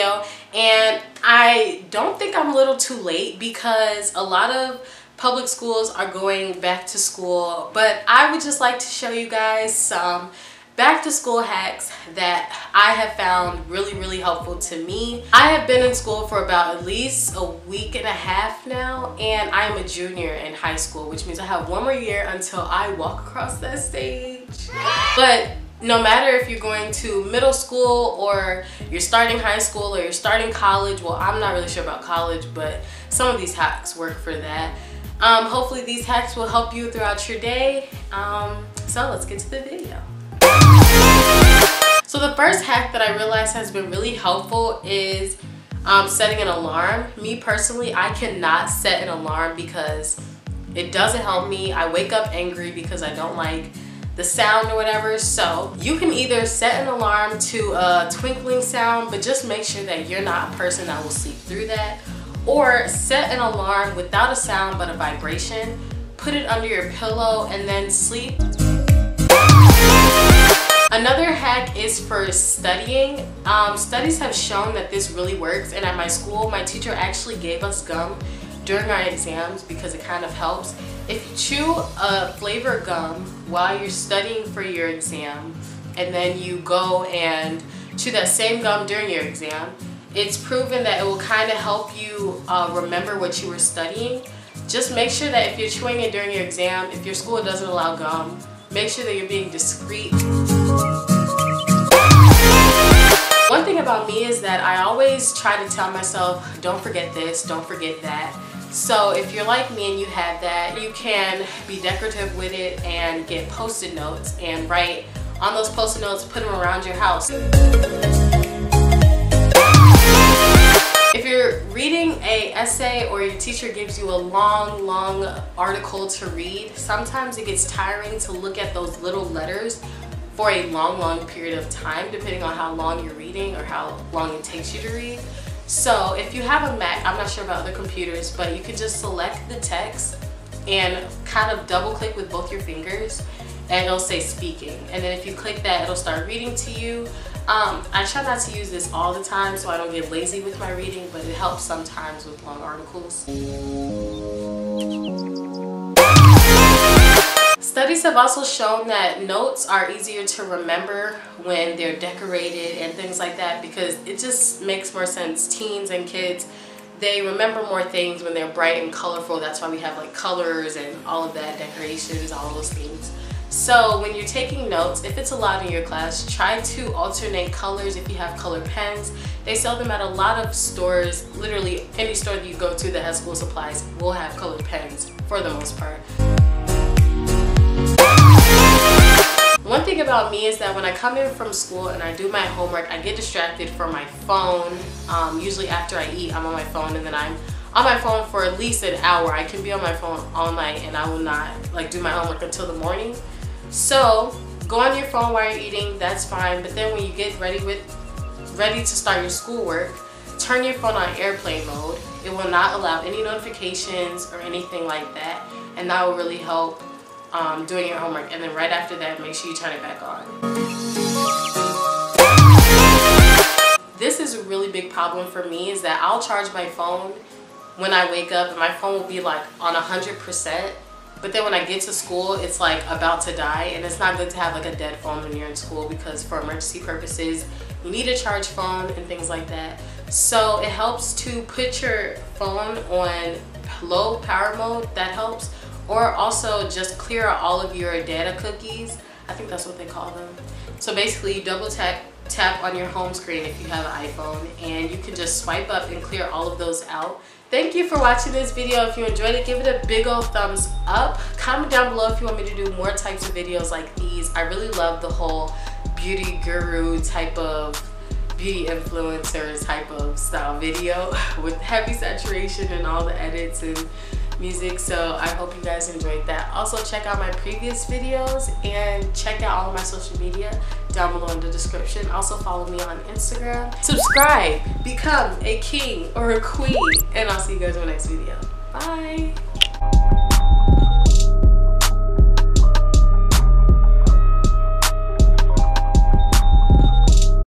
video, and I don't think I'm a little too late because a lot of public schools are going back to school, but I would just like to show you guys some back to school hacks that I have found really helpful to me. I have been in school for about at least a week and a half now, and I am a junior in high school, which means I have one more year until I walk across that stage. But no matter if you're going to middle school or you're starting high school or you're starting college, well, I'm not really sure about college, but some of these hacks work for that. Hopefully these hacks will help you throughout your day. So let's get to the video. So the first hack that I realized has been really helpful is setting an alarm. Me personally, I cannot set an alarm because it doesn't help me. I wake up angry because I don't like the sound or whatever. So you can either set an alarm to a twinkling sound, but just make sure that you're not a person that will sleep through that, or set an alarm without a sound but a vibration, put it under your pillow, and then sleep. Another hack is for studying. Studies have shown that this really works, and at my school my teacher actually gave us gum during our exams because it kind of helps. If you chew a flavor of gum while you're studying for your exam and then you go and chew that same gum during your exam, it's proven that it will kind of help you remember what you were studying. Just make sure that if you're chewing it during your exam, if your school doesn't allow gum, make sure that you're being discreet. One thing about me is that I always try to tell myself, don't forget this, don't forget that. So if you're like me and you have that, you can be decorative with it and get post-it notes and write on those post-it notes, put them around your house. If you're reading an essay or your teacher gives you a long article to read, sometimes it gets tiring to look at those little letters for a long period of time, depending on how long you're reading or how long it takes you to read. So if you have a Mac, I'm not sure about other computers, but you can just select the text and kind of double click with both your fingers and it'll say speaking. And then if you click that, it'll start reading to you. I try not to use this all the time so I don't get lazy with my reading, but it helps sometimes with long articles. Studies have also shown that notes are easier to remember when they're decorated and things like that because it just makes more sense. Teens and kids, they remember more things when they're bright and colorful. That's why we have like colors and all of that, decorations, all those things. So when you're taking notes, if it's allowed in your class, try to alternate colors if you have color pens. They sell them at a lot of stores. Literally any store that you go to that has school supplies will have colored pens for the most part. One thing about me is that when I come in from school and I do my homework, I get distracted from my phone. Usually after I eat, I'm on my phone, and then I'm on my phone for at least an hour. I can be on my phone all night and I will not like do my homework until the morning. So go on your phone while you're eating, that's fine, but then when you get ready to start your schoolwork, turn your phone on airplane mode. It will not allow any notifications or anything like that, and that will really help doing your homework. And then right after that, make sure you turn it back on. This is a really big problem for me is that I'll charge my phone when I wake up and my phone will be like on 100%, but then when I get to school it's like about to die, and it's not good to have like a dead phone when you're in school because for emergency purposes you need a charged phone and things like that. So it helps to put your phone on low power mode, that helps. Or also just clear out all of your data cookies. I think that's what they call them. So basically you double tap on your home screen if you have an iPhone and you can just swipe up and clear all of those out. Thank you for watching this video. If you enjoyed it, give it a big old thumbs up. Comment down below if you want me to do more types of videos like these. I really love the whole beauty guru type of beauty influencer type of style video with heavy saturation and all the edits and music, so I hope you guys enjoyed that. Also check out my previous videos and check out all of my social media down below in the description. Also follow me on Instagram, subscribe, become a king or a queen, and I'll see you guys in my next video. Bye.